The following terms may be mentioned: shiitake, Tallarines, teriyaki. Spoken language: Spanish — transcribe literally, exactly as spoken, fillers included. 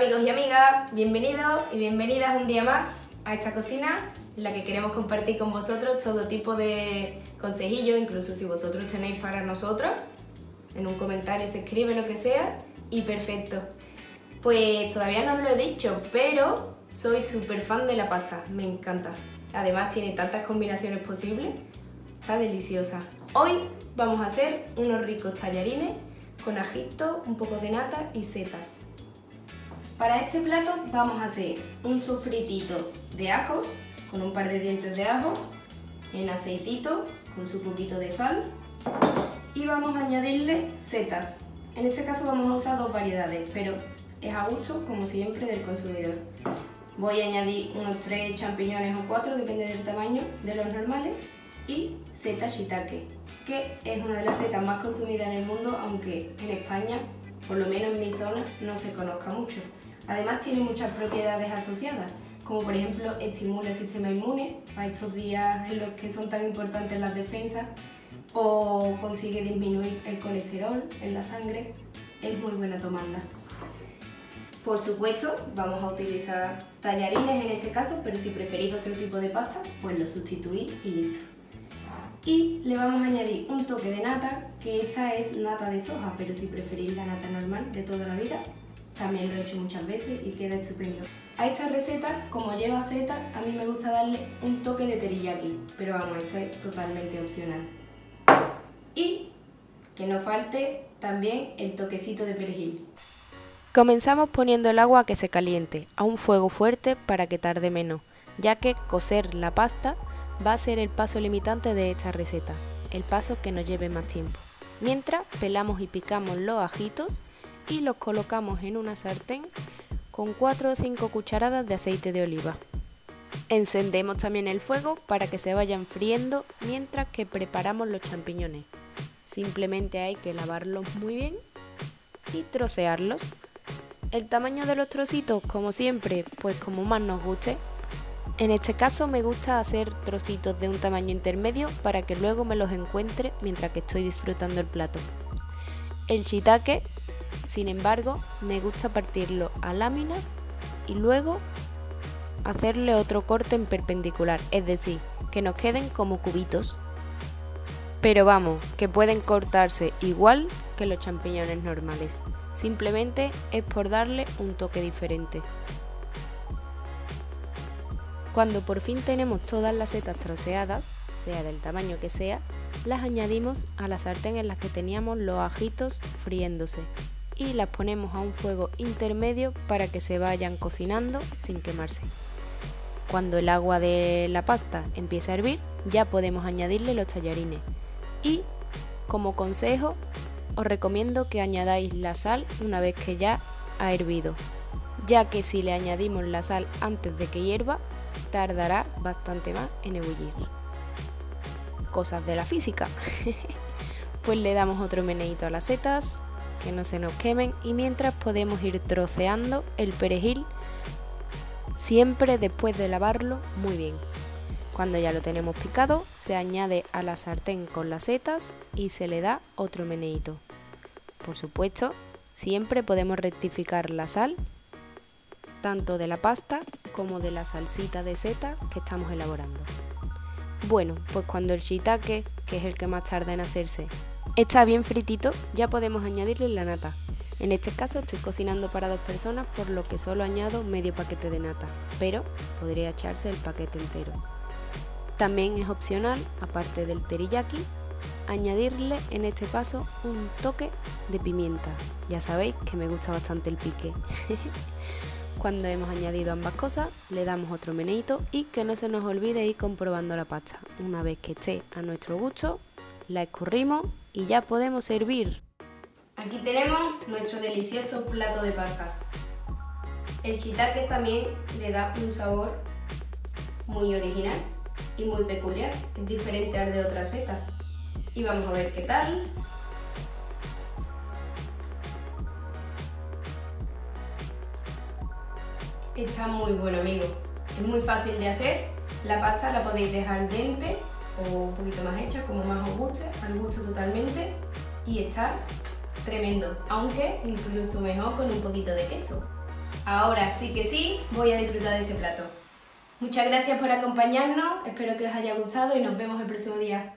amigos y amigas, bienvenidos y bienvenidas un día más a esta cocina en la que queremos compartir con vosotros todo tipo de consejillos, incluso si vosotros tenéis para nosotros, en un comentario se escribe lo que sea y perfecto. Pues todavía no os lo he dicho, pero soy súper fan de la pasta, me encanta. Además tiene tantas combinaciones posibles, está deliciosa. Hoy vamos a hacer unos ricos tallarines con ajito, un poco de nata y setas. Para este plato vamos a hacer un sofritito de ajo, con un par de dientes de ajo, en aceitito, con su poquito de sal, y vamos a añadirle setas. En este caso vamos a usar dos variedades, pero es a gusto, como siempre, del consumidor. Voy a añadir unos tres champiñones o cuatro, depende del tamaño de los normales, y seta shiitake, que es una de las setas más consumidas en el mundo, aunque en España, por lo menos en mi zona, no se conozca mucho. Además tiene muchas propiedades asociadas, como por ejemplo estimula el sistema inmune a estos días en los que son tan importantes las defensas, o consigue disminuir el colesterol en la sangre. Es muy buena tomarla. Por supuesto vamos a utilizar tallarines en este caso, pero si preferís otro tipo de pasta pues lo sustituís y listo. Y le vamos a añadir un toque de nata, que esta es nata de soja, pero si preferís la nata normal de toda la vida, también lo he hecho muchas veces y queda estupendo. A esta receta, como lleva setas, a mí me gusta darle un toque de teriyaki, pero vamos, esto es totalmente opcional. Y que no falte también el toquecito de perejil. Comenzamos poniendo el agua a que se caliente, a un fuego fuerte para que tarde menos, ya que cocer la pasta va a ser el paso limitante de esta receta, el paso que nos lleve más tiempo. Mientras, pelamos y picamos los ajitos y los colocamos en una sartén con cuatro o cinco cucharadas de aceite de oliva. Encendemos también el fuego para que se vayan friendo mientras que preparamos los champiñones. Simplemente hay que lavarlos muy bien y trocearlos. El tamaño de los trocitos, como siempre, pues como más nos guste. En este caso me gusta hacer trocitos de un tamaño intermedio para que luego me los encuentre mientras que estoy disfrutando el plato. El shiitake, sin embargo, me gusta partirlo a láminas y luego hacerle otro corte en perpendicular, es decir, que nos queden como cubitos. Pero vamos, que pueden cortarse igual que los champiñones normales, simplemente es por darle un toque diferente. Cuando por fin tenemos todas las setas troceadas, sea del tamaño que sea, las añadimos a la sartén en la que teníamos los ajitos friéndose y las ponemos a un fuego intermedio para que se vayan cocinando sin quemarse. Cuando el agua de la pasta empiece a hervir, ya podemos añadirle los tallarines. Y como consejo, os recomiendo que añadáis la sal una vez que ya ha hervido, ya que si le añadimos la sal antes de que hierva, tardará bastante más en ebullir. Cosas de la física. Pues le damos otro meneíto a las setas, que no se nos quemen, y mientras podemos ir troceando el perejil, siempre después de lavarlo muy bien. Cuando ya lo tenemos picado, se añade a la sartén con las setas y se le da otro meneíto. Por supuesto, siempre podemos rectificar la sal, tanto de la pasta como de la salsita de seta que estamos elaborando. Bueno, pues cuando el shiitake, que es el que más tarda en hacerse, está bien fritito, ya podemos añadirle la nata. En este caso estoy cocinando para dos personas, por lo que solo añado medio paquete de nata, pero podría echarse el paquete entero. También es opcional, aparte del teriyaki, añadirle en este paso un toque de pimienta. Ya sabéis que me gusta bastante el pique. Cuando hemos añadido ambas cosas, le damos otro meneito y que no se nos olvide ir comprobando la pasta. Una vez que esté a nuestro gusto, la escurrimos y ya podemos servir. Aquí tenemos nuestro delicioso plato de pasta. El shiitake también le da un sabor muy original y muy peculiar, es diferente al de otras setas. Y vamos a ver qué tal. Está muy bueno, amigos. Es muy fácil de hacer. La pasta la podéis dejar al dente o un poquito más hecha, como más os guste, al gusto totalmente. Y está tremendo, aunque incluso mejor con un poquito de queso. Ahora sí que sí, voy a disfrutar de ese plato. Muchas gracias por acompañarnos, espero que os haya gustado y nos vemos el próximo día.